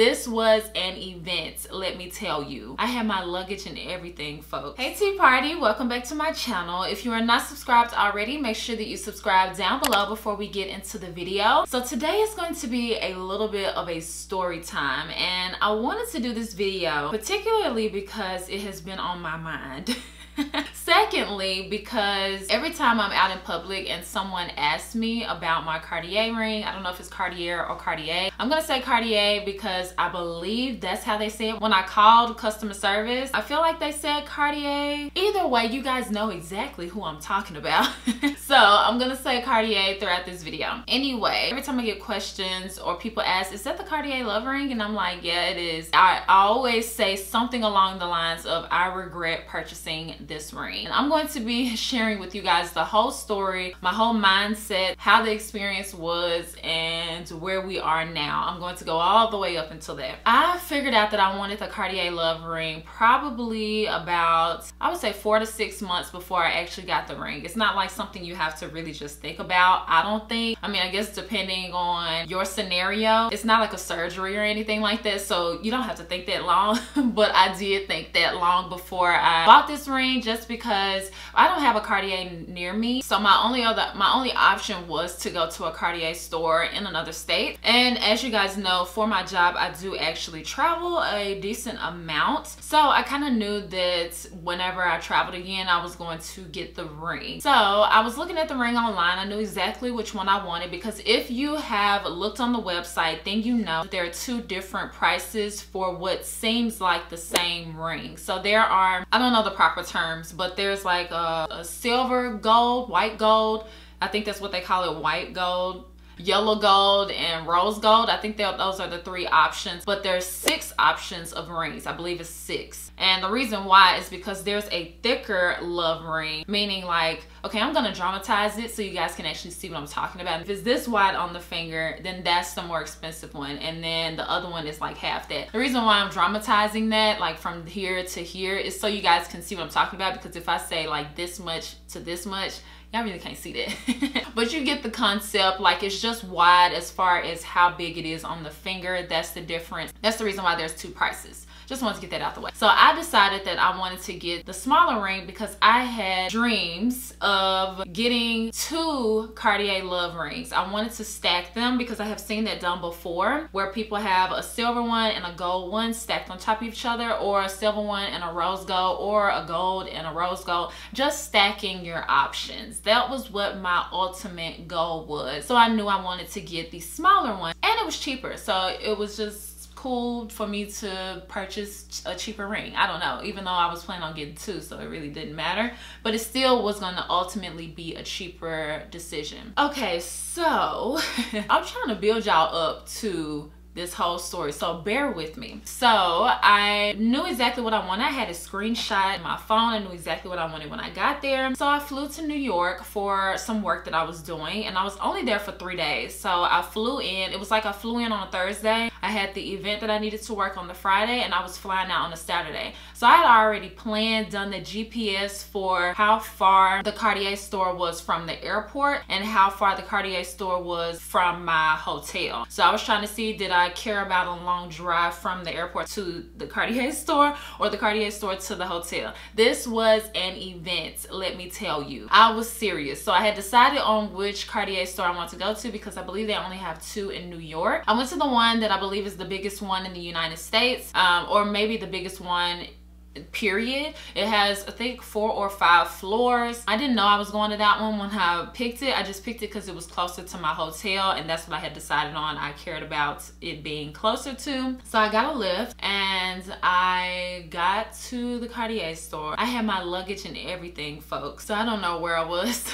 This was an event, let me tell you. I had my luggage and everything, folks. Hey Tea Party, welcome back to my channel. If you are not subscribed already, make sure that you subscribe down below before we get into the video. So today is going to be a little bit of a story time, and I wanted to do this video particularly because it has been on my mind. Secondly, because every time I'm out in public and someone asks me about my Cartier ring, I don't know if it's Cartier or Cartier. I'm gonna say Cartier because I believe that's how they say it. When I called customer service, I feel like they said Cartier. Either way, you guys know exactly who I'm talking about. So I'm gonna say Cartier throughout this video. Anyway, every time I get questions or people ask, is that the Cartier love ring? And I'm like, yeah, it is. I always say something along the lines of, I regret purchasing this ring. And I'm going to be sharing with you guys the whole story, my whole mindset, how the experience was, and where we are now. I'm going to go all the way up until that. I figured out that I wanted the Cartier love ring probably about, I would say, 4 to 6 months before I actually got the ring. It's not like something you have to really just think about, I don't think. I mean, I guess depending on your scenario, it's not like a surgery or anything like that, so you don't have to think that long. But I did think that long before I bought this ring, just because I don't have a Cartier near me. So my only option was to go to a Cartier store in another state. And as you guys know, for my job, I do actually travel a decent amount. So I kind of knew that whenever I traveled again, I was going to get the ring. So I was looking at the ring online. I knew exactly which one I wanted, because if you have looked on the website, then you know that there are two different prices for what seems like the same ring. So there are, I don't know the proper term, but there's like a silver gold, white gold, I think that's what they call it, white gold, yellow gold, and rose gold. I think those are the three options, but there's 6 options of rings. I believe it's 6. And the reason why is because there's a thicker love ring, meaning like, okay, I'm gonna dramatize it so you guys can actually see what I'm talking about. If it's this wide on the finger, then that's the more expensive one, and then the other one is like half that. The reason why I'm dramatizing that, like from here to here, is so you guys can see what I'm talking about, because if I say like this much to this much, y'all really can't see that. But you get the concept. Like, it's just wide as far as how big it is on the finger. That's the difference. That's the reason why there's 2 prices. Just wanted to get that out the way. So I decided that I wanted to get the smaller ring because I had dreams of getting 2 Cartier love rings. I wanted to stack them because I have seen that done before, where people have a silver one and a gold one stacked on top of each other, or a silver one and a rose gold, or a gold and a rose gold. Just stacking your options. That was what my ultimate goal was. So I knew I wanted to get the smaller one, and it was cheaper. So it was just cool for me to purchase a cheaper ring. I don't know, even though I was planning on getting 2, so it really didn't matter, but it still was going to ultimately be a cheaper decision. Okay, so I'm trying to build y'all up to this whole story, so bear with me. So I knew exactly what I wanted. I had a screenshot in my phone. I knew exactly what I wanted when I got there. So I flew to New York for some work that I was doing, and I was only there for 3 days. So I flew in. It was like I flew in on a Thursday. I had the event that I needed to work on the Friday, and I was flying out on a Saturday. So I had already planned, done the GPS for how far the Cartier store was from the airport and how far the Cartier store was from my hotel. So I was trying to see, did I care about a long drive from the airport to the Cartier store, or the Cartier store to the hotel. This was an event, let me tell you. I was serious. So I had decided on which Cartier store I wanted to go to, because I believe they only have 2 in New York. I went to the one that I believe is the biggest one in the United States, or maybe the biggest one, period. It has, I think, 4 or 5 floors. I didn't know I was going to that one when I picked it. I just picked it because it was closer to my hotel, and that's what I had decided on. I cared about it being closer to. So I got a lift and I got to the Cartier store. I had my luggage and everything, folks, so I don't know where I was.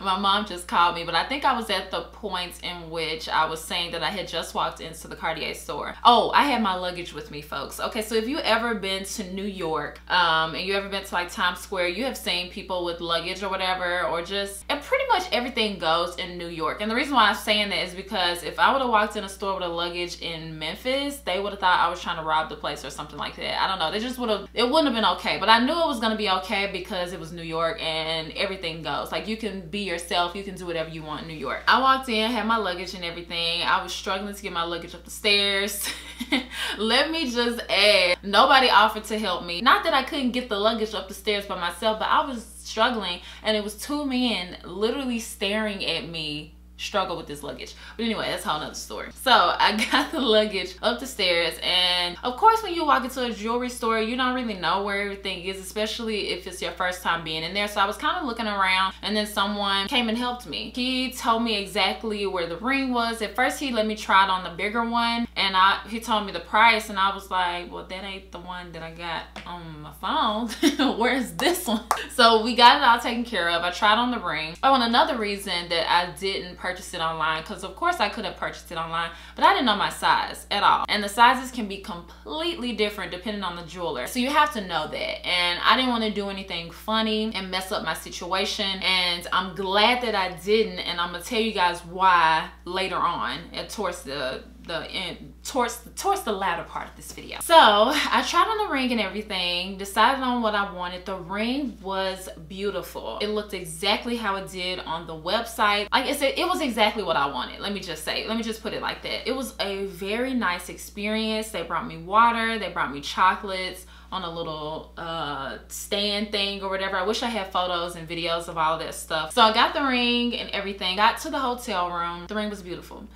My mom just called me, but I think I was at the point in which I was saying that I had just walked into the Cartier store. Oh, I had my luggage with me, folks. Okay, so if you ever been to New York, and you ever been to like Times Square, you have seen people with luggage or whatever, or just, and pretty much everything goes in New York. And the reason why I'm saying that is because if I would have walked in a store with a luggage in Memphis, they would have thought I was trying to rob the place or something like that. I don't know. They just would have, it wouldn't have been okay. But I knew it was going to be okay because it was New York and everything goes. Like, you can be yourself, you can do whatever you want in New York. I walked in, had my luggage and everything. I was struggling to get my luggage up the stairs. Let me just add, nobody offered to help me. Not that I couldn't get the luggage up the stairs by myself, but I was struggling, and it was two men literally staring at me struggle with this luggage. But anyway, that's a whole nother story. So I got the luggage up the stairs, and of course when you walk into a jewelry store you don't really know where everything is, especially if it's your first time being in there. So I was kind of looking around, and then someone came and helped me. He told me exactly where the ring was. At first he let me try it on the bigger one, and he told me the price, and I was like, well, that ain't the one that I got on my phone. Where's this one? So we got it all taken care of. I tried on the ring. Oh, and another reason that I didn't purchase it online, because of course I could have purchased it online, but I didn't know my size at all, and the sizes can be completely different depending on the jeweler, so you have to know that. And I didn't want to do anything funny and mess up my situation, and I'm glad that I didn't, and I'm gonna tell you guys why later on towards the latter part of this video. So I tried on the ring and everything, decided on what I wanted. The ring was beautiful. It looked exactly how it did on the website. Like I said, it was exactly what I wanted. Let me just say, let me just put it like that. It was a very nice experience. They brought me water, they brought me chocolates on a little stand thing or whatever. I wish I had photos and videos of all of that stuff. So I got the ring and everything, got to the hotel room. The ring was beautiful.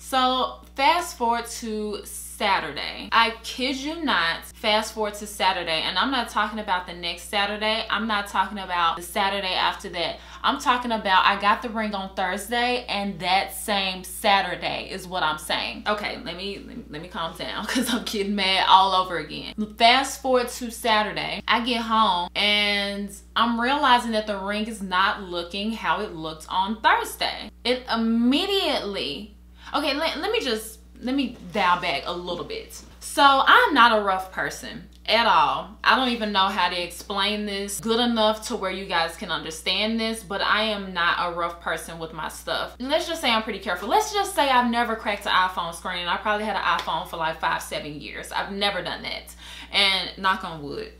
So fast forward to Saturday. I kid you not, fast forward to Saturday, and I'm not talking about the next Saturday. I'm not talking about the Saturday after that. I'm talking about I got the ring on Thursday, and that same Saturday is what I'm saying. Okay, let me calm down, because I'm getting mad all over again. Fast forward to Saturday. I get home, and I'm realizing that the ring is not looking how it looked on Thursday. It immediately... Okay, let me dial back a little bit. So I'm not a rough person at all. I don't even know how to explain this good enough to where you guys can understand this, but I am not a rough person with my stuff. Let's just say I'm pretty careful. Let's just say I've never cracked an iPhone screen. I probably had an iPhone for like 5-7 years. I've never done that, and knock on wood.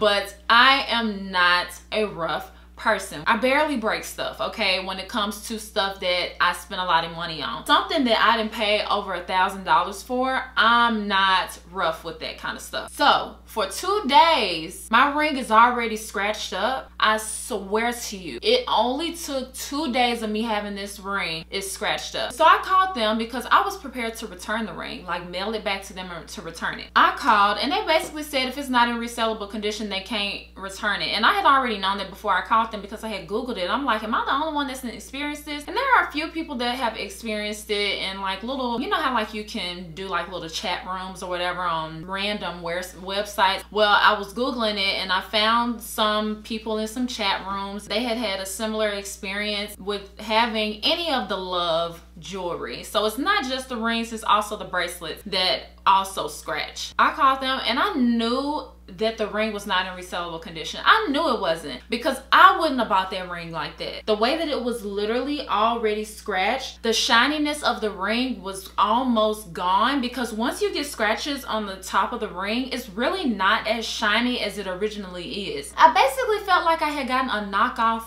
But I am not a rough person. I barely break stuff, okay, when it comes to stuff that I spend a lot of money on. Something that I didn't pay over $1,000 for, I'm not rough with that kind of stuff. So for 2 days, my ring is already scratched up. I swear to you, it only took 2 days of me having this ring, it's scratched up. So I called them because I was prepared to return the ring, like mail it back to them or to return it. I called, and they basically said if it's not in resellable condition, they can't return it. And I had already known that before I called them, because I had googled it. I'm like, am I the only one that's experienced this? And there are a few people that have experienced it, and like little, you know how like you can do like little chat rooms or whatever on random websites. Well, I was googling it, and I found some people in some chat rooms. They had a similar experience with having any of the love jewelry. So it's not just the rings, it's also the bracelets that also scratch. I called them, and I knew that the ring was not in resellable condition. I knew it wasn't, because I wouldn't have bought that ring like that. The way that it was literally already scratched, the shininess of the ring was almost gone, because once you get scratches on the top of the ring, it's really not as shiny as it originally is. I basically felt like I had gotten a knockoff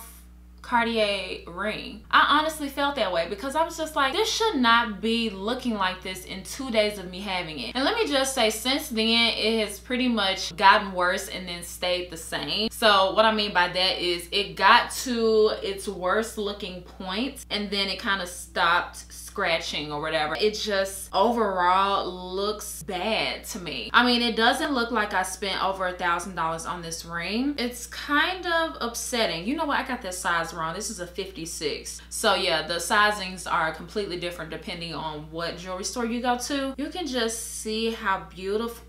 Cartier ring. I honestly felt that way, because I was just like, this should not be looking like this in 2 days of me having it. And let me just say, since then it has pretty much gotten worse and then stayed the same. So what I mean by that is it got to its worst looking point, and then it kind of stopped scratching or whatever. It just overall looks bad to me. I mean, it doesn't look like I spent over $1,000 on this ring. It's kind of upsetting. You know what? I got that size wrong. This is a 56. So yeah, the sizings are completely different depending on what jewelry store you go to. You can just see how beautiful.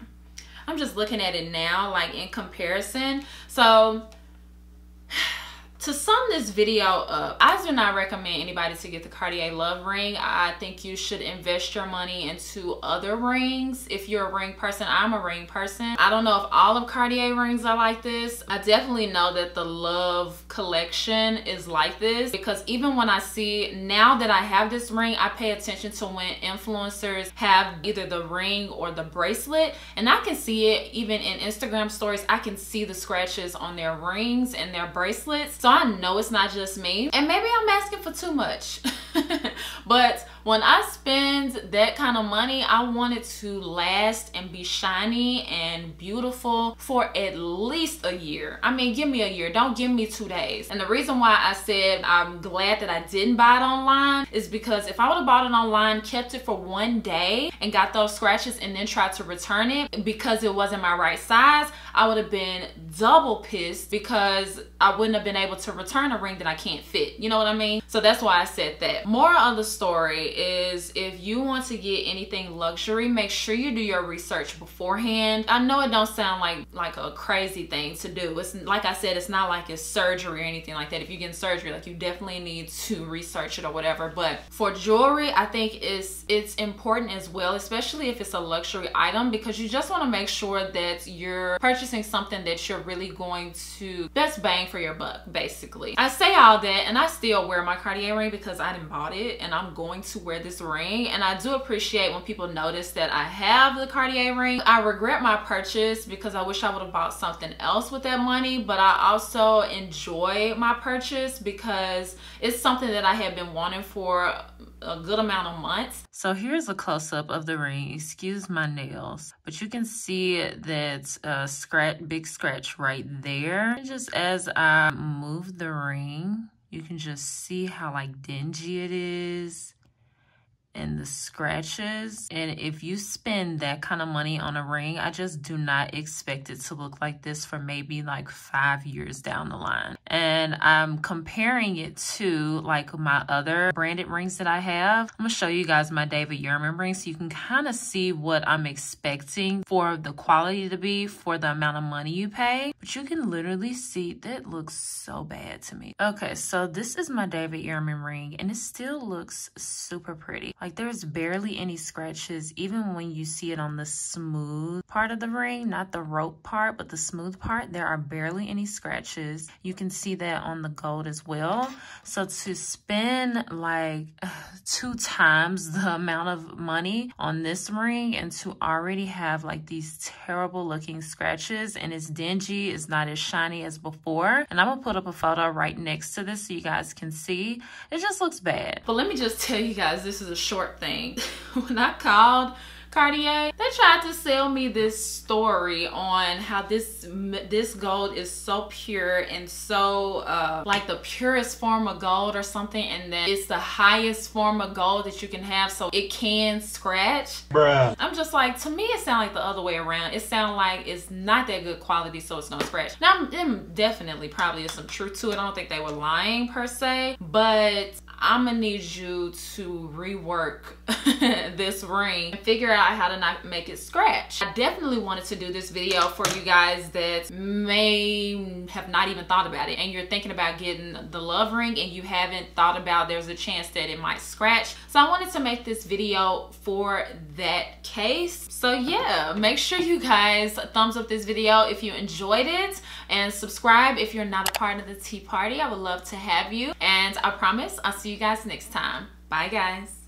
I'm just looking at it now, like in comparison. So to sum this video up, I do not recommend anybody to get the Cartier Love ring. I think you should invest your money into other rings if you're a ring person. I'm a ring person. I don't know if all of Cartier rings are like this. I definitely know that the Love collection is like this, because even when I see, now that I have this ring, I pay attention to when influencers have either the ring or the bracelet, and I can see it even in Instagram stories. I can see the scratches on their rings and their bracelets. So I know it's not just me, and maybe I'm asking for too much. But when I spend that kind of money, I want it to last and be shiny and beautiful for at least a year. I mean, give me a year, don't give me 2 days. And the reason why I said I'm glad that I didn't buy it online is because if I would have bought it online, kept it for 1 day and got those scratches and then tried to return it because it wasn't my right size, I would have been double pissed because I wouldn't have been able to return a ring that I can't fit. You know what I mean? So that's why I said that. Moral of the story is, if you want to get anything luxury, make sure you do your research beforehand. I know it don't sound like a crazy thing to do. It's like I said, it's not like it's surgery or anything like that. If you get surgery, like, you definitely need to research it or whatever. But for jewelry, I think it's important as well, especially if it's a luxury item, because you just want to make sure that you're purchasing something that you're really going to best bang for your buck, basically. I say all that and I still wear my Cartier ring because I didn't bought it and I'm going to wear this ring, and I do appreciate when people notice that I have the Cartier ring. I regret my purchase because I wish I would have bought something else with that money, but I also enjoy my purchase because it's something that I have been wanting for a good amount of months. So here's a close-up of the ring. Excuse my nails, but you can see that big scratch right there. And just as I move the ring, you can just see how like dingy it is and the scratches. And if you spend that kind of money on a ring, I just do not expect it to look like this for maybe like 5 years down the line. And I'm comparing it to like my other branded rings that I have. I'm gonna show you guys my David Yurman ring so you can kind of see what I'm expecting for the quality to be for the amount of money you pay. But you can literally see that looks so bad to me. Okay, so this is my David Yurman ring and it still looks super pretty. Like, there's barely any scratches, even when you see it on the smooth part of the ring, not the rope part, but the smooth part, there are barely any scratches. You can see that on the gold as well. So to spend like 2 times the amount of money on this ring and to already have like these terrible looking scratches, and it's dingy, it's not as shiny as before. And I'm gonna put up a photo right next to this so you guys can see. It just looks bad. But let me just tell you guys, this is a short thing. When I called Cartier, they tried to sell me this story on how this gold is so pure and so like the purest form of gold or something, and that it's the highest form of gold that you can have, so it can scratch. Bruh. I'm just like, to me it sounds like the other way around. It sounds like it's not that good quality, so it's gonna scratch. Now, it definitely probably is some truth to it. I don't think they were lying per se, but I'm gonna need you to rework this ring and figure out how to not make it scratch. I definitely wanted to do this video for you guys that may have not even thought about it, and you're thinking about getting the love ring and you haven't thought about there's a chance that it might scratch. So I wanted to make this video for that case. So yeah, make sure you guys thumbs up this video if you enjoyed it, and subscribe if you're not a part of the tea party. I would love to have you, and I promise I'll see you guys next time. Bye guys.